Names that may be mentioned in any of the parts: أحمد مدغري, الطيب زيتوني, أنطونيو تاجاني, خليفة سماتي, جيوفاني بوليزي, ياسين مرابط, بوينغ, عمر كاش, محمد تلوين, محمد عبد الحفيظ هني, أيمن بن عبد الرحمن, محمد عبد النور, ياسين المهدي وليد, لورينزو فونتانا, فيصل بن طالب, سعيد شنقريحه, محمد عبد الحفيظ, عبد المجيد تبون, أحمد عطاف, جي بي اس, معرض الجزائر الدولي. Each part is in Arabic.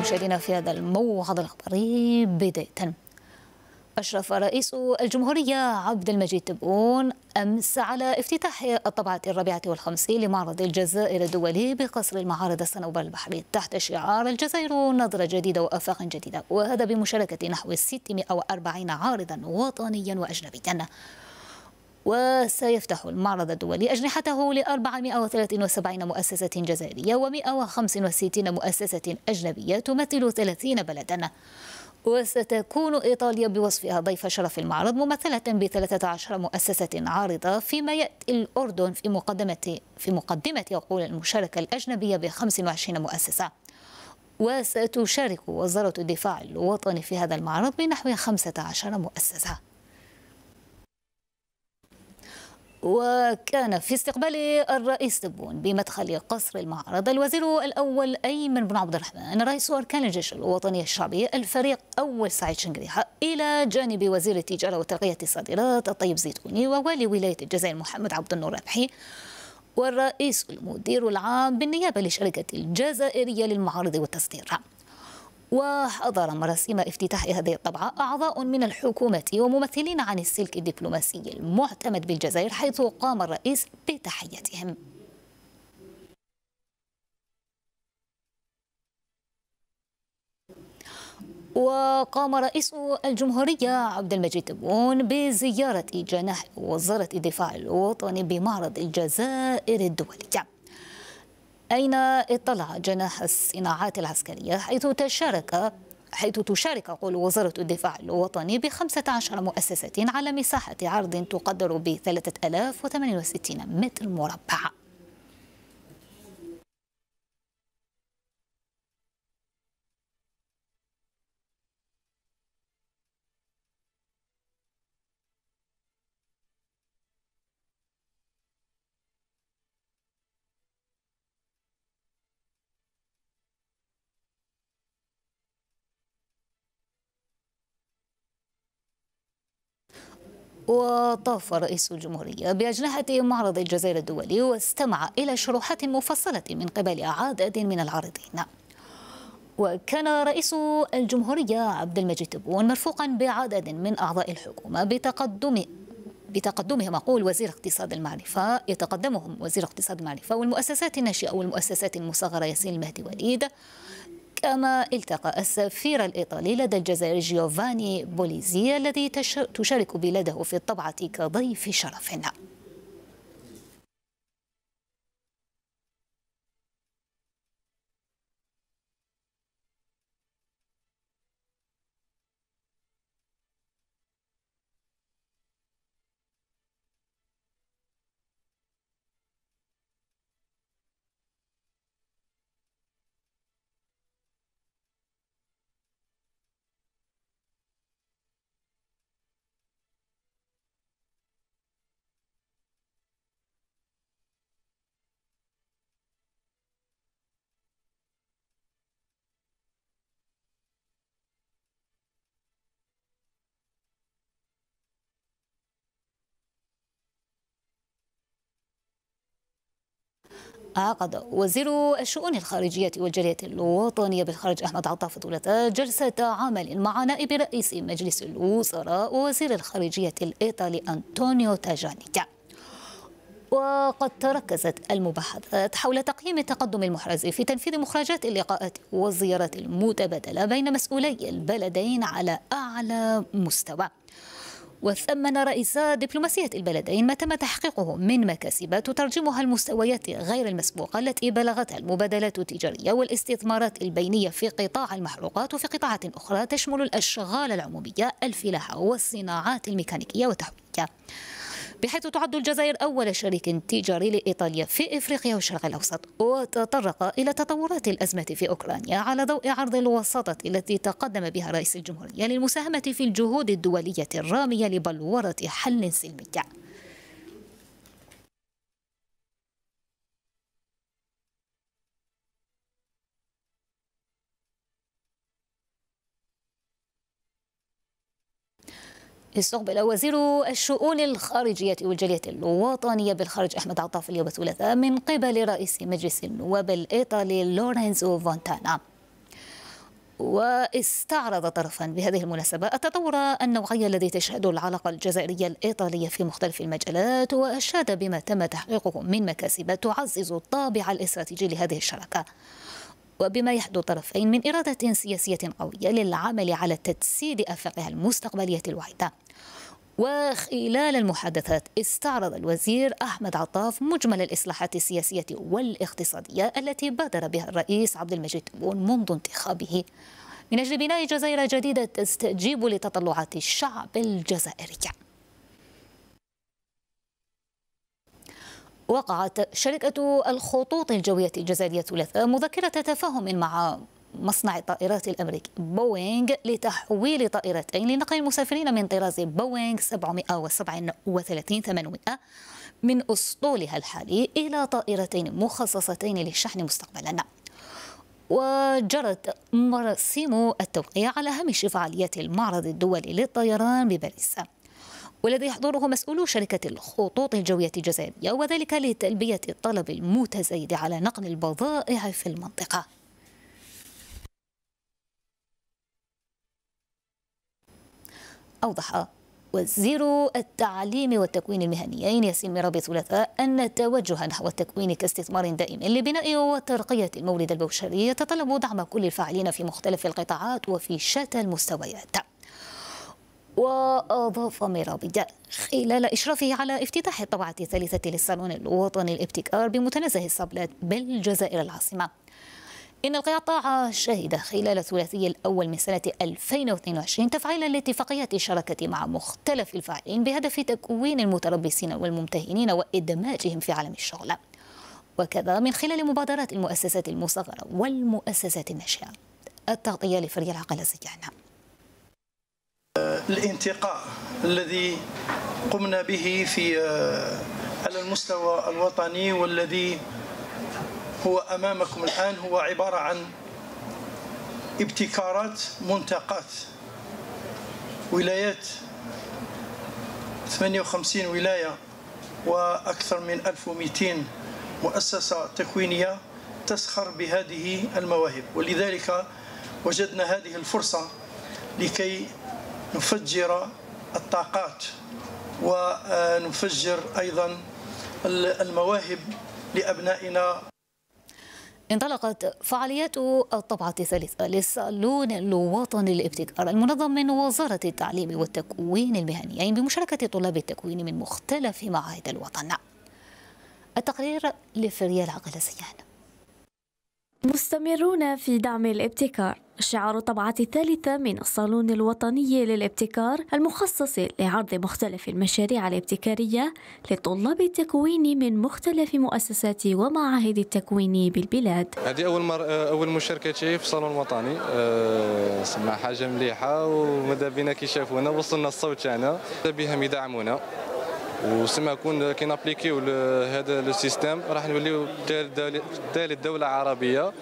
مشاهدينا في هذا الموعد الخبري. بداية، أشرف رئيس الجمهورية عبد المجيد تبون أمس على افتتاح الطبعة الرابعة والخمسين لمعرض الجزائر الدولي بقصر المعارض الصنوبر البحري تحت شعار الجزائر نظرة جديدة وآفاق جديدة، وهذا بمشاركة نحو 640 عارضا وطنيا وأجنبيا. وسيفتح المعرض الدولي أجنحته ل 473 مؤسسة جزائرية و 165 مؤسسة أجنبية تمثل 30 بلدا. وستكون إيطاليا بوصفها ضيف شرف المعرض ممثلة ب 13 مؤسسة عارضة، فيما يأتي الأردن في مقدمة عقول المشاركة الأجنبية ب 25 مؤسسة. وستشارك وزارة الدفاع الوطني في هذا المعرض بنحو 15 مؤسسة. وكان في استقبال الرئيس تبون بمدخل قصر المعرض الوزير الأول أيمن بن عبد الرحمن رئيس أركان الجيش الوطني الشعبي الفريق أول سعيد شنقريحه، إلى جانب وزير التجارة وترقية الصادرات الطيب زيتوني ووالي ولاية الجزائر محمد عبد النور والرئيس المدير العام بالنيابة لشركة الجزائرية للمعارض والتصدير. وحضر مراسم افتتاح هذه الطبعة أعضاء من الحكومة وممثلين عن السلك الدبلوماسي المعتمد بالجزائر، حيث قام الرئيس بتحيتهم. وقام رئيس الجمهورية عبد المجيد تبون بزيارة جناح وزارة الدفاع الوطني بمعرض الجزائر الدولي، أين اطلع جناح الصناعات العسكرية، حيث تشارك عقول وزارة الدفاع الوطني ب 15 مؤسسة على مساحة عرض تقدر ب 3068 متر مربع. وطاف رئيس الجمهورية بأجنحة معرض الجزائر الدولي واستمع إلى شروحات مفصلة من قبل عدد من العارضين. وكان رئيس الجمهورية عبد المجيد تبون مرفوقا بعدد من أعضاء الحكومة بتقدمهم أقول وزير اقتصاد المعرفة، يتقدمهم وزير اقتصاد المعرفة والمؤسسات الناشئة والمؤسسات المصغرة ياسين المهدي وليد، كما التقى السفير الإيطالي لدى الجزائر جيوفاني بوليزي الذي تشارك بلاده في الطبعة كضيف شرف. عقد وزير الشؤون الخارجية والجالية الوطنية بالخارج أحمد عبد الحفيظ جلسة عمل مع نائب رئيس مجلس الوزراء ووزير الخارجية الإيطالي أنطونيو تاجاني. وقد تركزت المباحثات حول تقييم التقدم المحرز في تنفيذ مخرجات اللقاءات والزيارات المتبادلة بين مسؤولي البلدين على أعلى مستوى. وثمن رئيس دبلوماسية البلدين ما تم تحقيقه من مكاسب تترجمها المستويات غير المسبوقة التي بلغتها المبادلات التجارية والاستثمارات البينية في قطاع المحروقات وفي قطاعات أخرى تشمل الأشغال العمومية، الفلاحة والصناعات الميكانيكية والتحوية، بحيث تعد الجزائر أول شريك تجاري لإيطاليا في إفريقيا والشرق الأوسط. وتطرق إلى تطورات الأزمة في أوكرانيا على ضوء عرض الوساطة التي تقدم بها رئيس الجمهورية للمساهمة في الجهود الدولية الرامية لبلورة حل سلمي. استقبل وزير الشؤون الخارجية والجالية الوطنية بالخارج أحمد عطاف اليوم الثلاثاء من قبل رئيس مجلس النواب الإيطالي لورينزو فونتانا. واستعرض طرفا بهذه المناسبة التطور النوعي الذي تشهده العلاقة الجزائرية الإيطالية في مختلف المجالات، وأشاد بما تم تحقيقه من مكاسب تعزز الطابع الاستراتيجي لهذه الشراكة، وبما يحدو الطرفين من إرادة سياسية قوية للعمل على تجسيد آفاقها المستقبلية الواعدة. وخلال المحادثات استعرض الوزير أحمد عطاف مجمل الإصلاحات السياسية والاقتصادية التي بادر بها الرئيس عبد المجيد تبون منذ انتخابه من أجل بناء جزيرة جديدة تستجيب لتطلعات الشعب الجزائري. وقعت شركة الخطوط الجوية الجزائرية الثلاثاء مذكرة تفاهم مع مصنع الطائرات الأمريكي بوينغ لتحويل طائرتين لنقل المسافرين من طراز بوينغ 737-800 من أسطولها الحالي إلى طائرتين مخصصتين للشحن مستقبلا. وجرت مراسم التوقيع على هامش فعاليات المعرض الدولي للطيران بباريس، والذي يحضره مسؤول شركة الخطوط الجوية الجزائرية، وذلك لتلبية الطلب المتزايد على نقل البضائع في المنطقة. أوضح وزير التعليم والتكوين المهنيين ياسين مرابط الثلاثاء أن التوجه نحو التكوين كاستثمار دائم لبناء وترقية المورد البشري يتطلب دعم كل الفاعلين في مختلف القطاعات وفي شتى المستويات. وأضاف مرابط خلال إشرافه على افتتاح الطبعة الثالثة للصالون الوطني للابتكار بمتنزه الصبلات بالجزائر العاصمة، إن القطاع شهد خلال الثلاثي الأول من سنة 2022 تفعيلا لاتفاقيات الشراكة مع مختلف الفاعلين بهدف تكوين المتربصين والممتهنين وإدماجهم في عالم الشغل، وكذا من خلال مبادرات المؤسسات المصغرة والمؤسسات الناشئة. التغطية لفريق العقل الزيانة. الانتقاء الذي قمنا به في على المستوى الوطني والذي هو أمامكم الآن هو عبارة عن ابتكارات منتقات ولايات 58 ولاية وأكثر من 1200 مؤسسة تكوينية تسخر بهذه المواهب، ولذلك وجدنا هذه الفرصة لكي نفجر الطاقات ونفجر أيضا المواهب لأبنائنا. انطلقت فعاليات الطبعة الثالثة للصالون الوطني للابتكار المنظم من وزارة التعليم والتكوين المهنيين بمشاركة طلاب التكوين من مختلف معاهد الوطن. التقرير لفريال عقل السيان. مستمرون في دعم الابتكار، شعار الطبعة الثالثة من الصالون الوطني للابتكار المخصص لعرض مختلف المشاريع الابتكارية لطلاب التكوين من مختلف مؤسسات ومعاهد التكوين بالبلاد. هذه أول مشاركتي في صالون وطني، سمع حاجة مليحة وماذا بينا كي شافونا وصلنا الصوت تاعنا، ماذا بهم يدعمونا وسما كون كي نابليكيو هذا لو سيستيم راح نوليو ثالث دولة عربية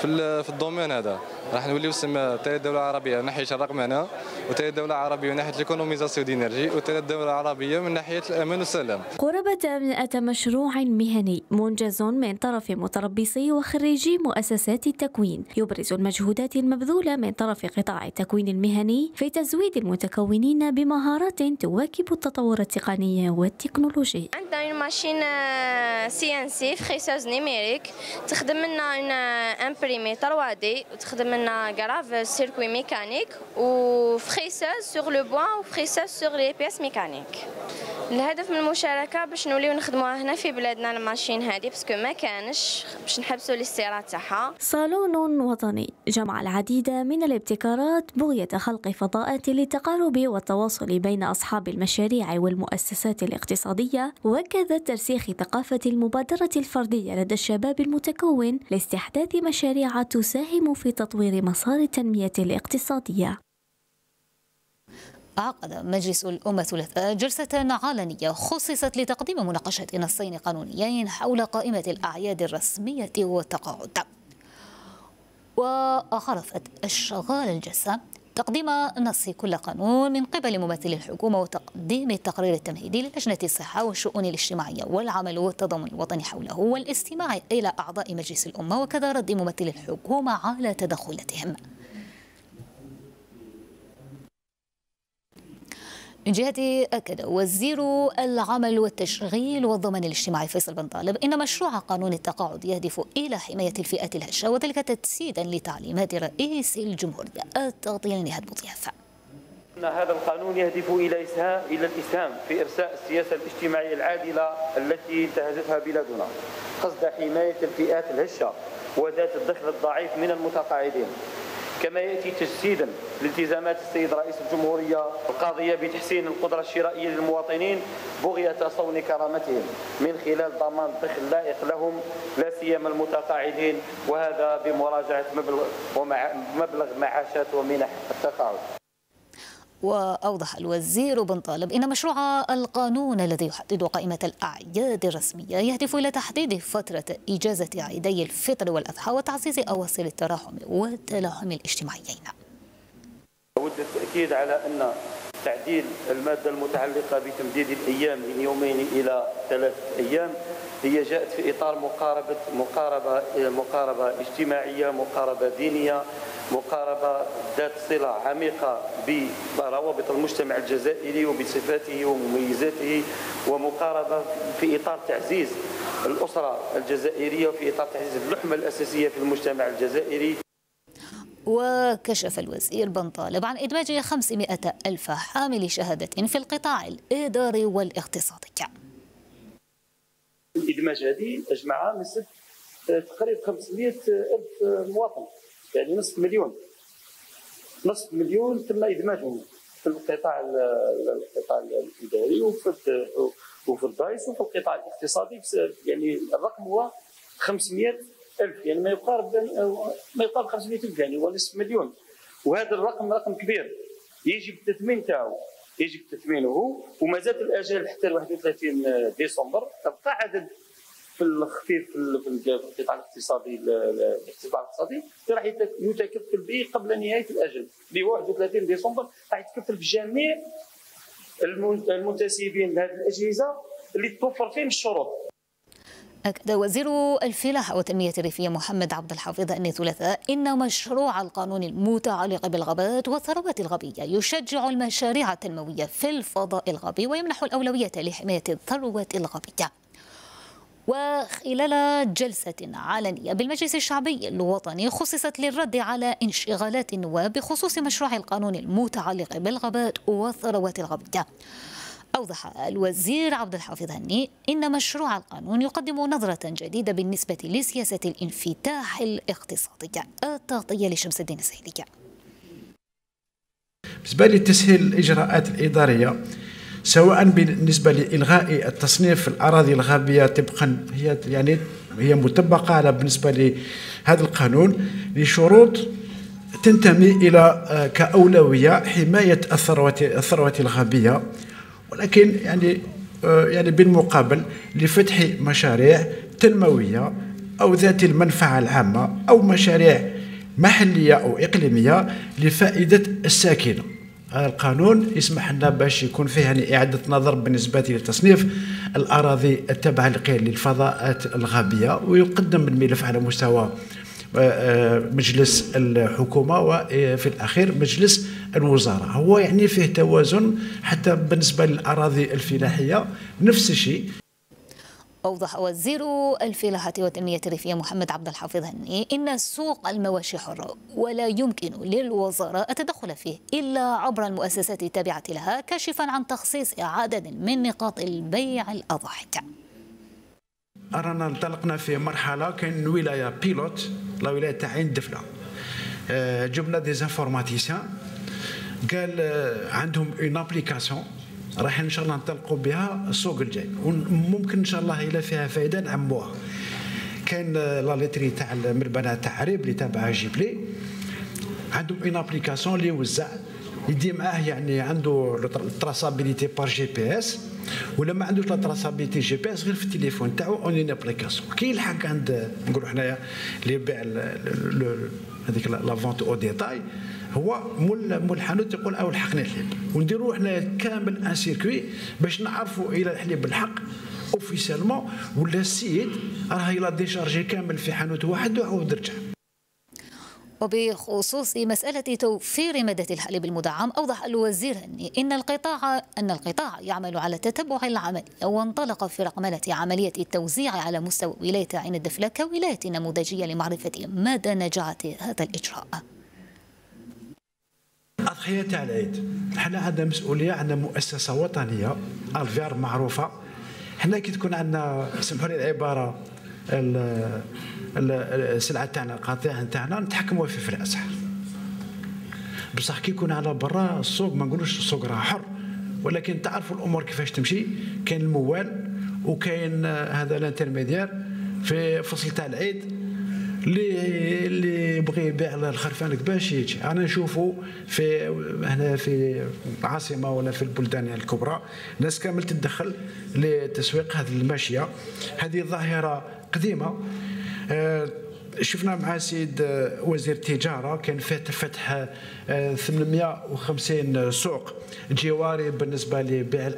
في الدومين هذا، راح نوليو سما ثالث دولة عربية من ناحية الرقم هنا، وثالث دولة عربية من ناحية الايكونوميزاسيون دينيرجي، وثالث دولة عربية من ناحية الأمان والسلام. قرابة 100 مشروع مهني منجز من طرف متربصي وخريجي مؤسسات التكوين، يبرز المجهودات المبذولة من طرف قطاع التكوين المهني في تزويد المتكونين بمهارات تواكب التطور التقني والتكنولوجي. عندنا ماشين سي في خصائص نيميريك تخدم لنا امبريمي 3D وتخدم لنا كراف سيركوي ميكانيك وفريساج سور لو بوا وفريساج سور لي بياس ميكانيك. الهدف من المشاركه باش نوليو نخدموها هنا في بلادنا الماشين هذه باسكو ما كانش، باش نحبسوا الاستيراد تاعها. صالون وطني جمع العديد من الابتكارات بغيه خلق فضاءات للتقارب والتواصل بين اصحاب المشاريع والمؤسسات الاقتصاديه، وكذا ترسيخ ثقافه المبادره الفرديه لدى الشباب المتكون لاستحداث مشاريع تساهم في تطوير مسار التنميه الاقتصاديه. عقد مجلس الأمة الثلاثاء جلسة علنية خصصت لتقديم مناقشة نصين قانونيين حول قائمة الأعياد الرسمية والتقاعد. وعرفت أشغال الجلسة تقديم نص كل قانون من قبل ممثلي الحكومة وتقديم التقرير التمهيدي للجنة الصحة والشؤون الاجتماعية والعمل والتضامن الوطني حوله، والاستماع إلى أعضاء مجلس الأمة، وكذا رد ممثلي الحكومة على تدخلاتهم. من جهته أكد وزير العمل والتشغيل والضمان الاجتماعي فيصل بن طالب إن مشروع قانون التقاعد يهدف إلى حماية الفئات الهشة، وذلك تجسيدا لتعليمات رئيس الجمهورية. التغطية لنهاد مضيافة. أن هذا القانون يهدف إلى الإسهام في إرساء السياسة الاجتماعية العادلة التي انتهجتها بلادنا، قصد حماية الفئات الهشة وذات الدخل الضعيف من المتقاعدين، كما يأتي تجسيدا لالتزامات السيد رئيس الجمهورية القاضية بتحسين القدرة الشرائية للمواطنين بغية صون كرامتهم من خلال ضمان دخل لائق لهم لا سيما المتقاعدين، وهذا بمراجعة مبلغ معاشات ومنح التقاعد. وأوضح الوزير بن طالب إن مشروع القانون الذي يحدد قائمة الأعياد الرسمية يهدف إلى تحديد فترة إجازة عيدي الفطر والأضحى وتعزيز أواصر التراحم والتلاحم الاجتماعيين. أود التأكيد على أن تعديل المادة المتعلقة بتمديد الأيام من يومين إلى 3 أيام هي جاءت في إطار مقاربة اجتماعية، مقاربة دينية، مقاربة ذات صلة عميقة بروابط المجتمع الجزائري وبصفاته ومميزاته، ومقاربة في إطار تعزيز الأسرة الجزائرية وفي إطار تعزيز اللحمة الأساسية في المجتمع الجزائري. وكشف الوزير بن طالب عن إدماج 500 ألف حامل شهادة في القطاع الإداري والاقتصادي. الإدماج هذه تجمعها من تقريبا 500 ألف مواطن، يعني نصف مليون تم إدماجهم في القطاع الإداري وفي الدايس وفي القطاع الاقتصادي. يعني الرقم هو 500 ألف، يعني ما يقارب 500 ألف، يعني هو نصف مليون، وهذا الرقم رقم كبير يجب التثمين تاعو، يجب تثمينه. وما زالت الآجال حتى 31 ديسمبر تبقى عدد في الخفيف في القطاع الاقتصادي راح يتكفل به قبل نهايه الاجل اللي هو 31 ديسمبر. راح يتكفل بجميع المنتسبين لهذه الاجهزه اللي توفر فيهم الشروط. أكد وزير الفلاحة والتنمية الريفية محمد عبد الحفيظ أن الثلاثاء إن مشروع القانون المتعلق بالغابات والثروات الغابية يشجع المشاريع التنموية في الفضاء الغابي ويمنح الأولوية لحماية الثروات الغابية. وخلال جلسة علنية بالمجلس الشعبي الوطني خصصت للرد على انشغالات النواب بخصوص مشروع القانون المتعلق بالغابات والثروات الغابية، أوضح الوزير عبد الحفيظ هني إن مشروع القانون يقدم نظرة جديدة بالنسبة لسياسة الانفتاح الاقتصادي. التغطية لشمس الدين السهيلية. بالنسبة لتسهيل الإجراءات الإدارية سواء بالنسبة لإلغاء التصنيف الأراضي الغابية طبقا هي مطبقة على بالنسبة لهذا القانون لشروط تنتمي إلى كأولوية حماية الثروات الغابية، ولكن يعني بالمقابل لفتح مشاريع تنموية أو ذات المنفعة العامة أو مشاريع محلية أو إقليمية لفائدة الساكنة. القانون يسمح لنا باش يكون فيه إعادة نظر بالنسبة لتصنيف الأراضي التابعة للفضاءات الغابية، ويقدم الملف على مستوى مجلس الحكومة وفي الأخير مجلس الوزراء. هو فيه توازن حتى بالنسبة للأراضي الفلاحية نفس الشيء. أوضح وزير الفلاحة والتنمية الريفية محمد عبد الحفيظ هني إن سوق المواشي حر ولا يمكن للوزارة التدخل فيه إلا عبر المؤسسات التابعة لها، كاشفا عن تخصيص عدد من نقاط البيع الأضاحية. أرانا انطلقنا في مرحلة كان ولاية بيلوت، لا ولاية تاع عين دفلة، جبنا ديزانفورماتيسيان قال عندهم اون ابليكاسيون راح ان شاء الله ننطلقوا بها السوق الجاي، وممكن ان شاء الله الى فيها فائده نعموها. كان لا ليتري تاع المربنه تاع ريب اللي تابعه جيبلي عندهم اون ابليكاسيون اللي يوزع يدي معاه، عنده التراسابيليتي بار جي بي اس، ولا ما عندوش لا تراسابيليتي جي بي اس غير في التليفون تاعو اون ابليكاسيون كي يلحق عند نقولوا حنايا اللي يبيع هذيك لا فونت او ديتاي، هو مول الحانوت يقول او الحقني الحليب، ونديروا حنا كامل ان سيركوي باش نعرفوا الى الحليب الحق اوفيسيالمون ولا السيد راه يلا ديشارجي كامل في حانوت واحد وعاود رجع. وبخصوص مسألة توفير مادة الحليب المدعم، أوضح الوزير أن القطاع يعمل على التتبع العملي، وانطلق في رقمنة عملية التوزيع على مستوى ولاية عين الدفلة كولاية نموذجية لمعرفة مدى نجاعة هذا الإجراء. أضحية تاع العيد، حنا عندنا مسؤولية، عندنا مؤسسة وطنية ألفيار معروفة، حنا كي تكون عندنا سمحولي العبارة السلعة تاعنا القطيع تاعنا نتحكموا في الأسعار. بصح كي يكون على برا السوق ما نقولوش السوق راه حر، ولكن تعرفوا الأمور كيفاش تمشي، كاين الموال وكاين هذا الانترميديار في فصل تاع العيد اللي يبغي يبيع الخرفان باش يجي. انا نشوفوا في هنا في العاصمه ولا في البلدان الكبرى ناس كامل تدخل لتسويق هذه الماشيه، هذه الظاهره قديمه. شفنا مع السيد وزير التجاره كان فتح 850 سوق جواري بالنسبه لبيع هذه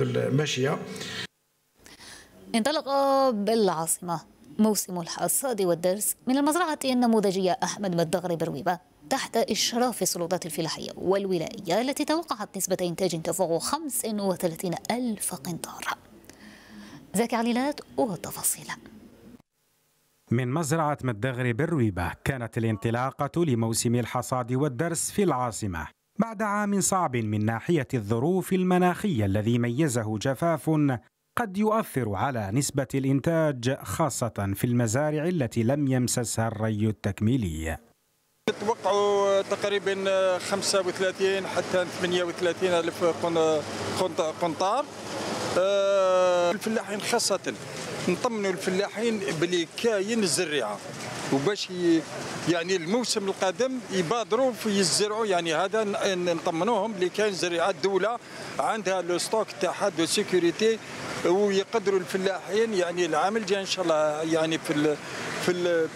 الماشيه. انطلق بالعاصمه موسم الحصاد والدرس من المزرعة النموذجية أحمد مدغري برويبة تحت إشراف السلطات الفلاحية والولائية، التي توقعت نسبة إنتاج تفوق 35,000 قنطار. زكي عليلات والتفاصيل. من مزرعة مدغري برويبة كانت الانطلاقة لموسم الحصاد والدرس في العاصمة بعد عام صعب من ناحية الظروف المناخية الذي ميزه جفاف قد يؤثر على نسبة الإنتاج، خاصة في المزارع التي لم يمسسها الري التكميلي. توقعوا تقريبا 35 حتى 38 ألف قنطار. الفلاحين خاصة نطمنوا الفلاحين بلي كاين الزريعة، وباش يعني الموسم القادم يبادروا في يزرعوا، يعني هذا نطمنوهم اللي كاين زريعه، الدوله عندها لو ستوك تاعها دو سيكوريتي، ويقدروا الفلاحين يعني العام الجاي ان شاء الله يعني في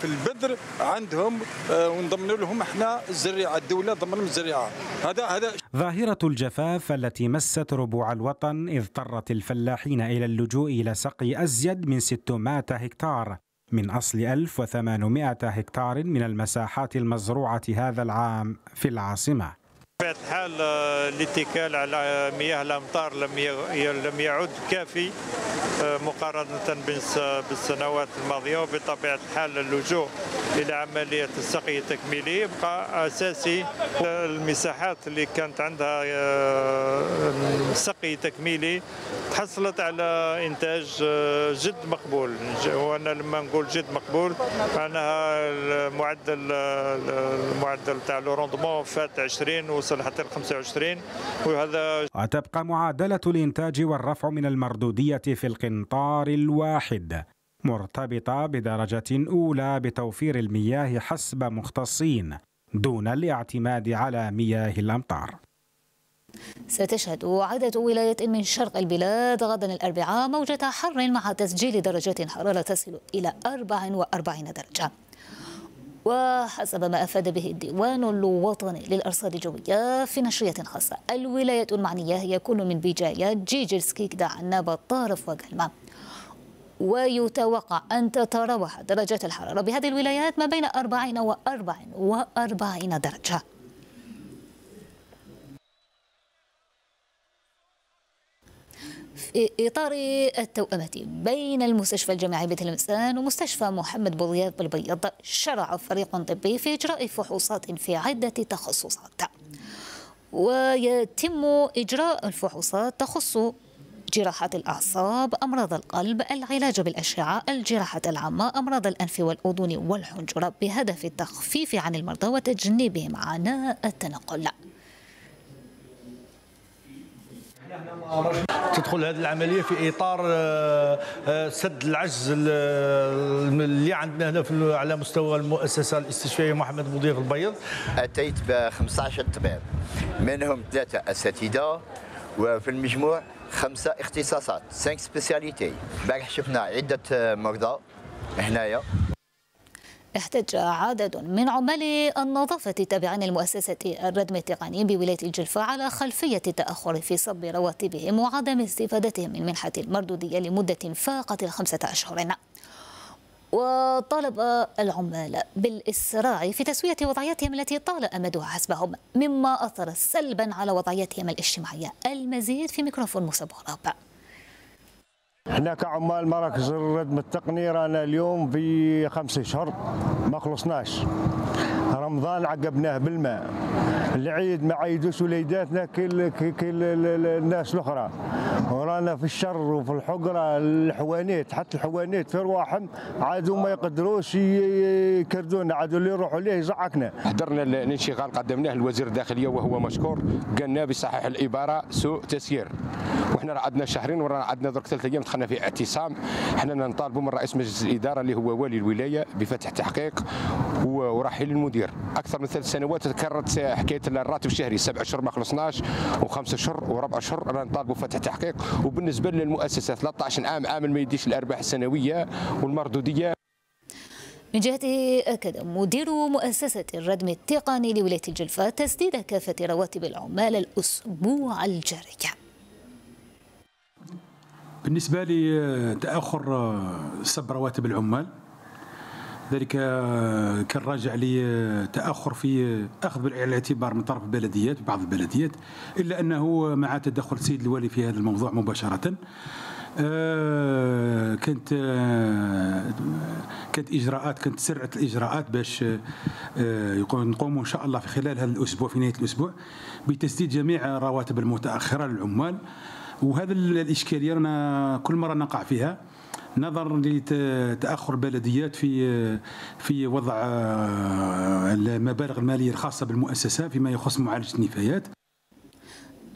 البذر عندهم، ونضمنوا لهم احنا الزريعه، الدوله ضمن الزريعه. هذا ظاهره الجفاف التي مست ربوع الوطن اضطرت الفلاحين الى اللجوء الى سقي ازيد من 600 هكتار من أصل 1800 هكتار من المساحات المزروعة هذا العام في العاصمة. بطبيعة الحال الاتكال على مياه الأمطار لم يعد كافي مقارنة بالسنوات الماضية، وبطبيعة الحال اللجوء إلى عملية السقي التكميلي يبقى أساسي. المساحات اللي كانت عندها سقي تكميلي تحصلت على إنتاج جد مقبول، وأنا لما نقول جد مقبول معناها المعدل تاع لو روندمون فات 20 وصل حتى 25، وهذا وتبقى معادلة الإنتاج والرفع من المردودية في القنطار الواحد مرتبطة بدرجة أولى بتوفير المياه حسب مختصين دون الاعتماد على مياه الأمطار. ستشهد عدة ولايات من شرق البلاد غدا الأربعاء موجة حر مع تسجيل درجات حرارة تصل إلى 44 درجة. وحسب ما أفاد به الديوان الوطني للأرصاد الجوية في نشرية خاصة، الولايات المعنية هي كل من بجاية، جيجلسكيك، دعنابة، الطارف وقلمة. ويتوقع أن تتراوح درجات الحرارة بهذه الولايات ما بين 40 و 44 درجة. في إطار التوأمة بين المستشفى الجامعي بتلمسان ومستشفى محمد بوضياف بالبيض، شرع فريق طبي في إجراء فحوصات في عدة تخصصات، ويتم إجراء الفحوصات تخص جراحات الأعصاب، أمراض القلب، العلاج بالأشعة، الجراحات العامة، أمراض الأنف والأذن والحنجرة، بهدف التخفيف عن المرضى وتجنيبهم عناء التنقل. تدخل هذه العملية في إطار سد العجز اللي عندنا هنا على مستوى المؤسسة الاستشفائية محمد مضيف البيض. أتيت ب 15 طبيب، منهم 3 أساتذة، وفي المجموع 5 اختصاصات، 5 سبيسياليتي. البارح شفنا عدة مرضى هنايا. احتج عدد من عمال النظافة التابعين لمؤسسة الردم التقني بولاية الجلفة على خلفية التأخر في صب رواتبهم وعدم استفادتهم من منحة المردودية لمدة فاقت 5 أشهر، وطالب العمال بالإسراع في تسوية وضعيتهم التي طال أمدها حسبهم، مما أثر سلبا على وضعيتهم الاجتماعية. المزيد في ميكروفون موسى بوغراب. احنا كعمال مراكز الردم التقني رانا اليوم في 5 أشهر ما خلصناش. رمضان عقبناه بالماء، العيد ما عيدوش وليداتنا كل الناس الاخرى، ورانا في الشر وفي الحقره. الحوانيت حتى الحوانيت في رواحهم عادوا ما يقدروش يكردونا، عادوا اللي يروحوا ليه يزعقنا. حضرنا الانشغال قدمناه لوزير الداخليه وهو مشكور، قالنا بصحيح العباره سوء تسيير. وحنا راه عندنا شهرين ورانا عندنا درك 3 أيام دخلنا في اعتصام. حنا نطالبوا من رئيس مجلس الاداره اللي هو والي الولايه بفتح تحقيق ورحيل المدير. اكثر من 3 سنوات تكررت حكايه الراتب الشهري، 7 أشهر ما خلصناش و5 أشهر و4 أشهر. رانا نطالبوا فتح تحقيق. وبالنسبه للمؤسسه 13 عام ما يديش الارباح السنويه والمردوديه. من جهته أكد مدير مؤسسة الردم التقني لولاية الجلفة تسديد كافة رواتب العمال الأسبوع الجاري. بالنسبة لتأخر سب رواتب العمال، ذلك كان راجع لتأخر في أخذ بالاعتبار من طرف البلديات، بعض البلديات، إلا أنه مع تدخل السيد الوالي في هذا الموضوع مباشرة كانت إجراءات، كانت سرعة الإجراءات باش نقوموا إن شاء الله في خلال هذا الأسبوع في نهاية الأسبوع بتسديد جميع رواتب المتأخرة للعمال. وهذا الإشكالية رانا كل مرة نقع فيها نظرا لتأخر البلديات في وضع المبالغ المالية الخاصة بالمؤسسة فيما يخص معالجة النفايات.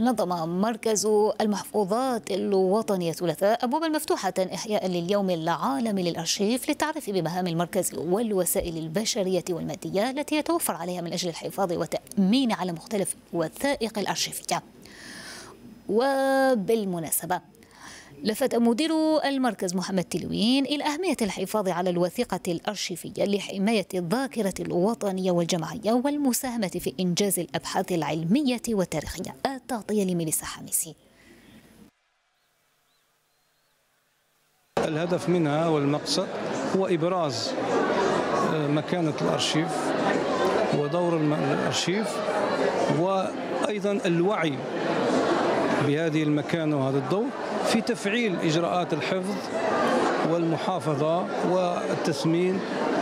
نظم مركز المحفوظات الوطنية ثلاثاء أبوابا مفتوحة إحياء لليوم العالمي للأرشيف للتعريف بمهام المركز والوسائل البشرية والمادية التي يتوفر عليها من أجل الحفاظ والتأمين على مختلف وثائق الأرشيفية. وبالمناسبة لفت مدير المركز محمد تلوين إلى أهمية الحفاظ على الوثيقة الأرشيفية لحماية الذاكرة الوطنية والجماعية والمساهمة في إنجاز الأبحاث العلمية والتاريخية. التغطية لميليسا حامسي. الهدف منها والمقصد هو إبراز مكانة الأرشيف ودور الأرشيف، وأيضا الوعي بهذه المكانة وهذا الدور في تفعيل إجراءات الحفظ والمحافظة والتثمين،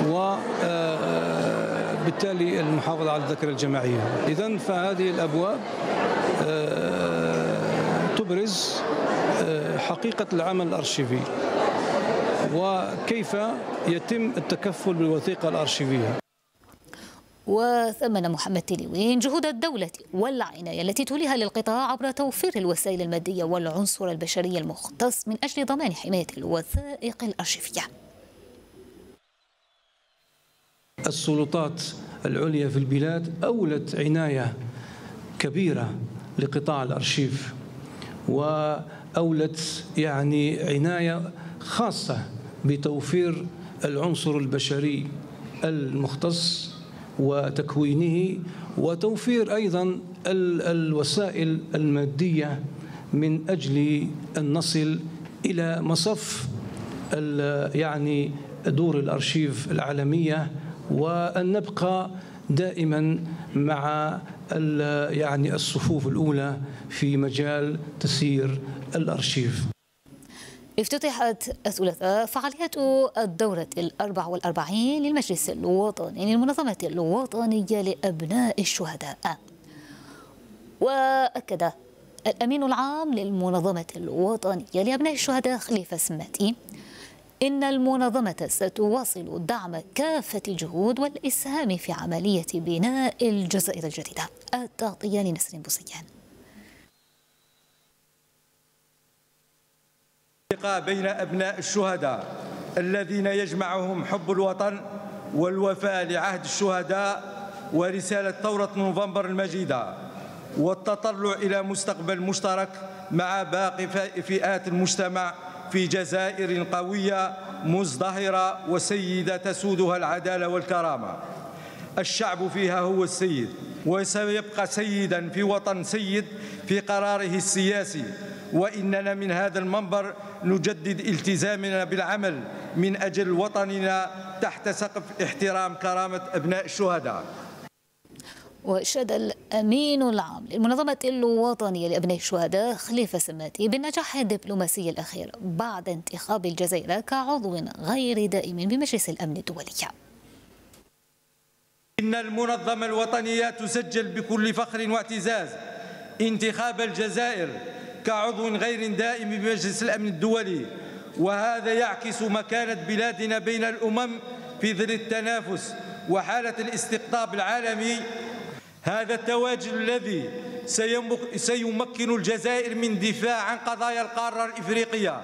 وبالتالي المحافظة على الذاكرة الجماعية. إذن فهذه الأبواب تبرز حقيقة العمل الأرشيفي وكيف يتم التكفل بالوثيقة الأرشيفية. وثمن محمد تلوين جهود الدولة والعناية التي توليها للقطاع عبر توفير الوسائل المادية والعنصر البشري المختص من أجل ضمان حماية الوثائق الأرشيفية. السلطات العليا في البلاد أولت عناية كبيرة لقطاع الأرشيف، وأولت عناية خاصة بتوفير العنصر البشري المختص وتكوينه، وتوفير أيضا الوسائل المادية من أجل أن نصل إلى مصف دور الأرشيف العالمية، وأن نبقى دائما مع الصفوف الأولى في مجال تسيير الأرشيف. افتتحت الثلاثاء فعاليات الدورة 44 للمجلس الوطني للمنظمة الوطنية لأبناء الشهداء. وأكد الأمين العام للمنظمة الوطنية لأبناء الشهداء خليفة سماتي إن المنظمة ستواصل دعم كافة الجهود والإسهام في عملية بناء الجزائر الجديدة. التغطية لنسرين بوسيان. بين أبناء الشهداء الذين يجمعهم حب الوطن والوفاء لعهد الشهداء ورسالة ثورة نوفمبر المجيدة، والتطلع إلى مستقبل مشترك مع باقي فئات المجتمع في جزائر قوية مزدهرة وسيدة تسودها العدالة والكرامة. الشعب فيها هو السيد، وسيبقى سيدا في وطن سيد في قراره السياسي. وإننا من هذا المنبر نجدد التزامنا بالعمل من أجل وطننا تحت سقف احترام كرامة أبناء الشهداء. وأشاد الأمين العام للمنظمة الوطنية لأبناء الشهداء خليفة سماتي بالنجاح الدبلوماسي الأخير بعد انتخاب الجزائر كعضو غير دائم بمجلس الأمن الدولي. إن المنظمة الوطنية تسجل بكل فخر واعتزاز انتخاب الجزائر كعضو غير دائم بمجلس الأمن الدولي، وهذا يعكس مكانة بلادنا بين الأمم في ظل التنافس وحالة الاستقطاب العالمي. هذا التواجد الذي سيمكن الجزائر من الدفاع عن قضايا القارة الإفريقية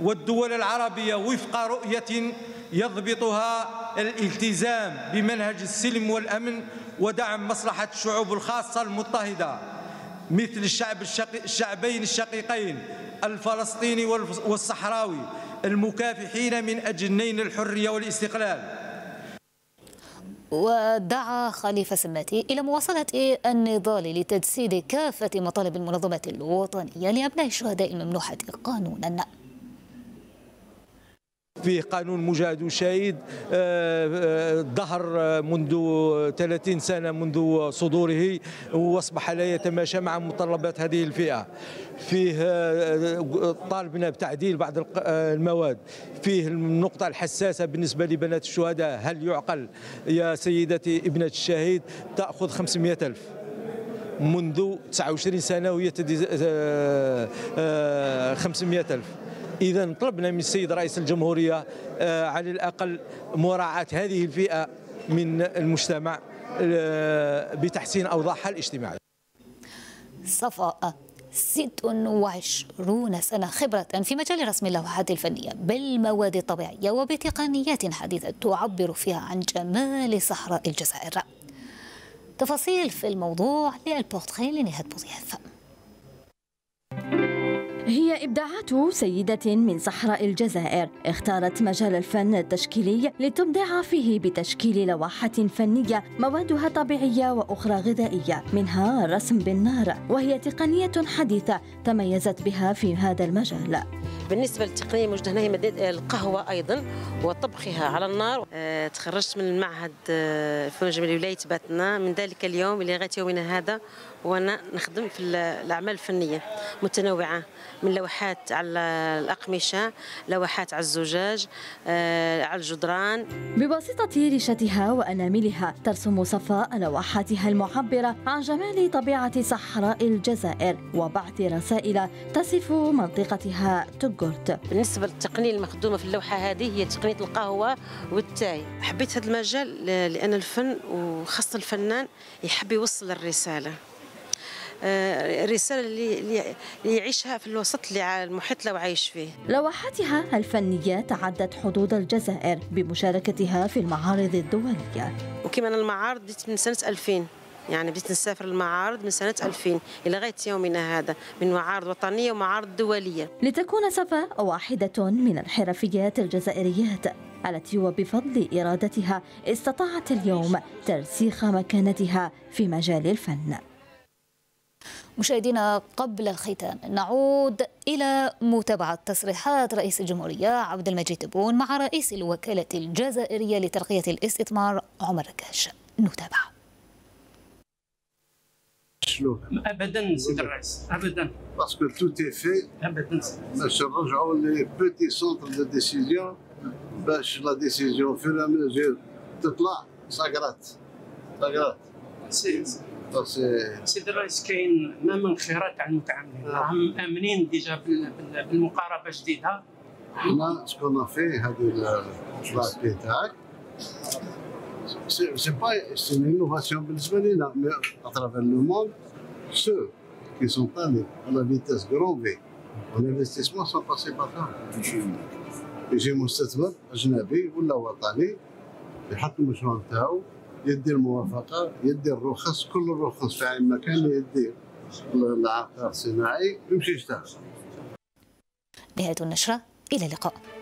والدول العربية وفق رؤية يضبطها الالتزام بمنهج السلم والأمن ودعم مصلحة الشعوب الخاصة المضطهدة مثل الشعبين الشقيقين الفلسطيني والصحراوي المكافحين من أجل نيل الحرية والاستقلال. ودعا خليفة سماتي إلى مواصلة النضال لتجسيد كافة مطالب المنظمة الوطنية لأبناء الشهداء الممنوحة قانونا. فيه قانون مجاهد شهيد ظهر منذ 30 سنة منذ صدوره واصبح لا يتماشى مع متطلبات هذه الفئة. فيه طالبنا بتعديل بعض المواد، فيه النقطة الحساسة بالنسبة لبنات الشهداء، هل يعقل يا سيدتي ابنة الشهيد تأخذ 500,000 منذ 29 سنة وهي 500,000؟ إذا طلبنا من السيد رئيس الجمهورية على الأقل مراعاة هذه الفئة من المجتمع بتحسين أوضاعها الاجتماعية. صفاء 26 سنة خبرة في مجال رسم اللوحات الفنية بالمواد الطبيعية وبتقنيات حديثة تعبر فيها عن جمال صحراء الجزائر. تفاصيل في الموضوع للبورتريه لنهاد بوزياف. هي إبداعات سيدة من صحراء الجزائر اختارت مجال الفن التشكيلي لتبدع فيه بتشكيل لوحة فنية موادها طبيعية وأخرى غذائية، منها الرسم بالنار وهي تقنية حديثة تميزت بها في هذا المجال. بالنسبة للتقنية موجودة هنا هي القهوة أيضا وطبخها على النار. تخرجت من المعهد الفنون الجميلة لولاية باتنا، من ذلك اليوم إلى غاية يومنا هذا وأنا نخدم في الأعمال الفنية متنوعة، من لوحات على الأقمشة، لوحات على الزجاج، على الجدران. بواسطة ريشتها وأناملها ترسم صفاء لوحاتها المعبرة عن جمال طبيعة صحراء الجزائر وبعث رسائل تصف منطقتها تقرت. بالنسبة للتقنية المخدومة في اللوحة هذه هي تقنية القهوة والتاي. حبيت هذا المجال لأن الفن وخاصة الفنان يحب يوصل الرسالة، الرسالة اللي يعيشها في الوسط اللي المحيط اللي عايش فيه. لوحاتها الفنية تعدت حدود الجزائر بمشاركتها في المعارض الدولية. وكمان المعارض بديت من سنة 2000، يعني بديت نسافر المعارض من سنة 2000 إلى غاية يومنا هذا، من معارض وطنية ومعارض دولية. لتكون صفاء واحدة من الحرفيات الجزائريات التي وبفضل إرادتها استطاعت اليوم ترسيخ مكانتها في مجال الفن. مشاهدينا قبل الختام نعود إلى متابعة تصريحات رئيس الجمهورية عبد المجيد تبون مع رئيس الوكالة الجزائرية لترقية الاستثمار عمر كاش. نتابع. أبدا سيد الرئيس، أبدا باسكو تو تي في، أبدا باش نرجعوا لي بوتي سونتر دو ديسيزيون باش لا ديسيزيون في لا ميزور تطلع ساكرات ساكرات. سيد الرئيس كاين من خيارات على المتعاملين، راهم امنين ديجا بالمقاربه جديده. حنا شكون فيه هذه البلاكي تاعك سي با سي انوفاسيون بالنسبه لينا اترافير لو موند سو كي سون با على فيتاس غرون في والانفستيسمون سون باسي با يجي مستثمر اجنبي ولا وطني يحط المشروع تاعو، يدي الموافقه، يدي الرخص، كل الرخص في عين مكان، يدي العقار الصناعي ويمشي يشتغل. نهايه النشره، الى اللقاء.